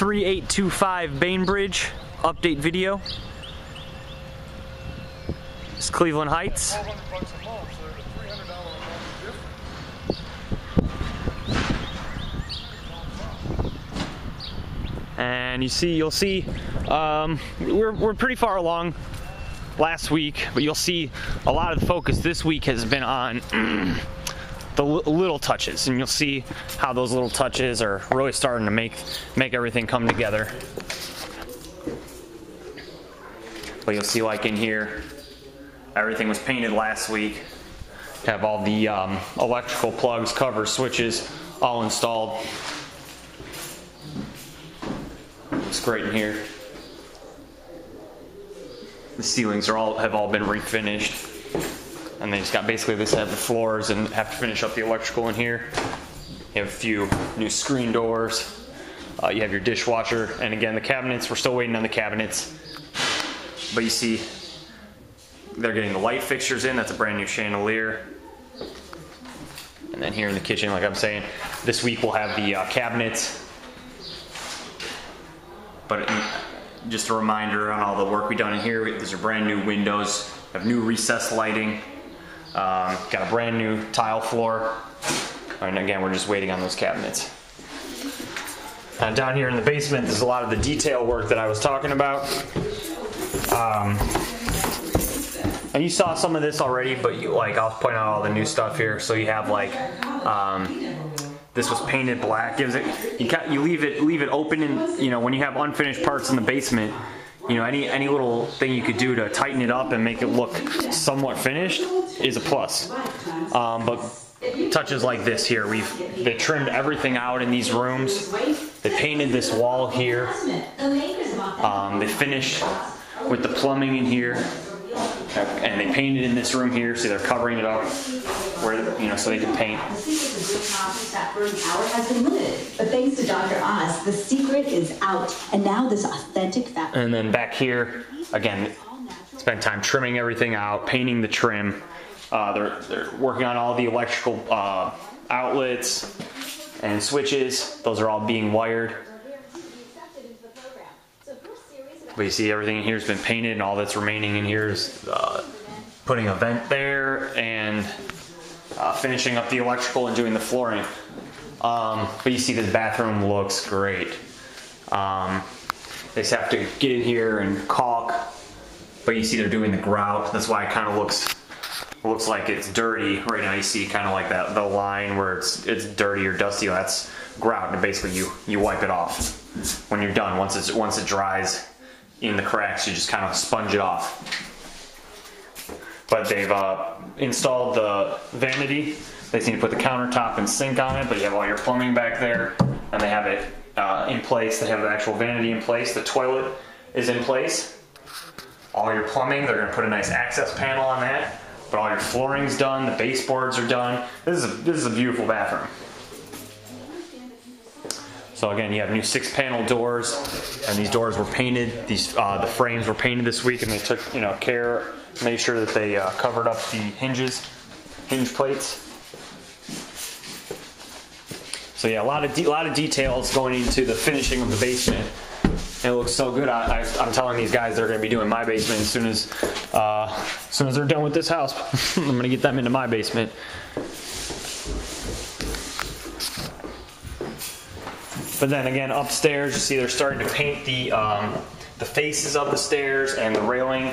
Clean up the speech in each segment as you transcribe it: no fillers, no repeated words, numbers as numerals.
3825 Bainbridge, update video. It's Cleveland Heights. $400 a month, so there's a $300 a month difference. And you'll see, we're pretty far along last week, but you'll see a lot of the focus this week has been on the little touches, and you'll see how those little touches are really starting to make everything come together. But you'll see, like in here, everything was painted last week. Have all the electrical plugs, covers, switches all installed. Looks great in here. The ceilings have all been refinished. And they just got basically they have the floors and have to finish up the electrical in here. You have a few new screen doors. You have your dishwasher, and again the cabinets, we're still waiting on the cabinets. But you see they're getting the light fixtures in. That's a brand new chandelier. And then here in the kitchen, like I'm saying, this week we'll have the cabinets. But just a reminder on all the work we've done in here. These are brand new windows. Have new recessed lighting. Got a brand new tile floor. And again, we're just waiting on those cabinets. And down here in the basement, there's a lot of the detail work that I was talking about. And you saw some of this already, but I'll point out all the new stuff here. So you have this was painted black. Gives it you leave it open, and when you have unfinished parts in the basement, any little thing you could do to tighten it up and make it look somewhat finished is a plus. But touches like this here, they trimmed everything out in these rooms. They painted this wall here. They finished with the plumbing in here. And they painted in this room here, so they're covering it up where so they can paint. But thanks to Dr. Oz, the secret is out, and now this authentic fabric. And then back here, again, spent time trimming everything out, painting the trim. They're working on all the electrical outlets and switches. Those are all being wired. But you see everything in here has been painted, and all that's remaining in here is putting a vent there and finishing up the electrical and doing the flooring. But you see the bathroom looks great. They just have to get in here and caulk, but you see they're doing the grout. That's why it kind of looks like it's dirty right now. You see kind of like that, the line where it's dirty or dusty. That's grout, and basically you wipe it off when you're done. Once it dries in the cracks, you just kind of sponge it off. But they've installed the vanity. They just need to put the countertop and sink on it, but you have all your plumbing back there, and they have it in place. They have the actual vanity in place. The toilet is in place. All your plumbing, they're gonna put a nice access panel on that, but all your flooring's done, the baseboards are done. This is a beautiful bathroom. So again, you have new 6-panel doors, and these doors were painted. These the frames were painted this week, and they took care, made sure that they covered up the hinge plates. So yeah, a lot of details going into the finishing of the basement. And it looks so good. I'm telling these guys they're going to be doing my basement as soon as they're done with this house. I'm going to get them into my basement. But then again, upstairs, you see they're starting to paint the faces of the stairs and the railing.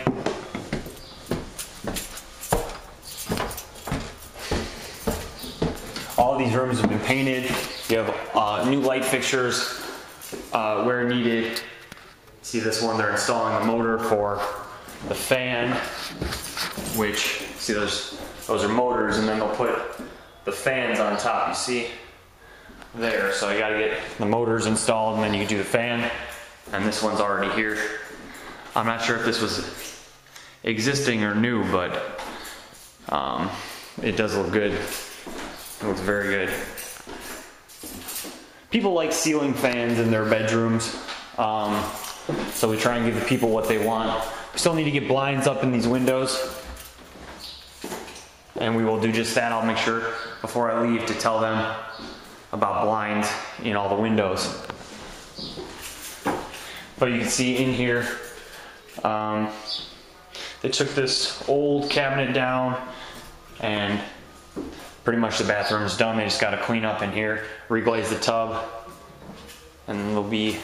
All these rooms have been painted. You have new light fixtures where needed. See this one, they're installing a motor for the fan, which, see those are motors, and then they'll put the fans on top, you see? There, so you gotta get the motors installed, and then you can do the fan. And this one's already here. I'm not sure if this was existing or new, but it does look good. It looks very good. People like ceiling fans in their bedrooms, so we try and give the people what they want. We still need to get blinds up in these windows, and we will do just that. I'll make sure before I leave to tell them about blinds in all the windows. But you can see in here, they took this old cabinet down and pretty much the bathroom's done. They just gotta clean up in here, reglaze the tub, and they'll be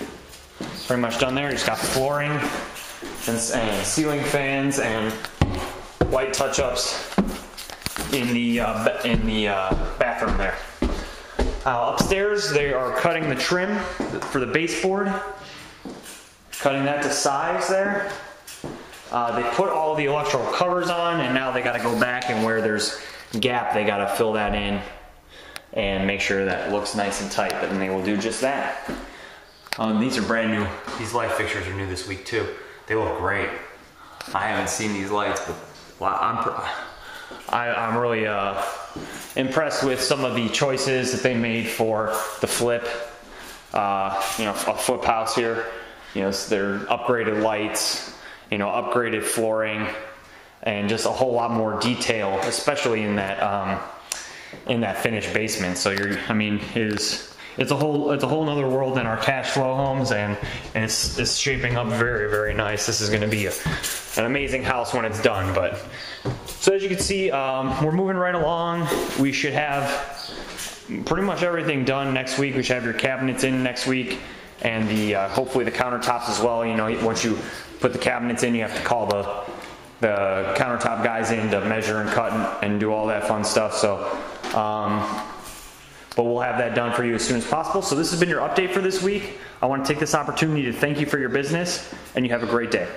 pretty much done there. Just got the flooring and ceiling fans and white touch-ups in the bathroom there. Upstairs, they are cutting the trim for the baseboard, cutting that to size there. They put all the electrical covers on, and now they gotta go back, and where there's gap, they gotta fill that in and make sure that it looks nice and tight, but then they will do just that. These are brand new. These light fixtures are new this week too. They look great. I haven't seen these lights, but wow, I'm really impressed with some of the choices that they made for the flip. You know, a flip house here. You know, so they're upgraded lights, you know, upgraded flooring, and just a whole lot more detail, especially in that finished basement. So you're, I mean, it's a whole other world than our cash flow homes, and it's shaping up very, very nice. This is going to be an amazing house when it's done. But so as you can see, we're moving right along. We should have pretty much everything done next week. We should have your cabinets in next week, and the hopefully the countertops as well. You know, once you put the cabinets in, you have to call the countertop guys in to measure and cut and do all that fun stuff. So. But we'll have that done for you as soon as possible. So this has been your update for this week. I want to take this opportunity to thank you for your business, and you have a great day.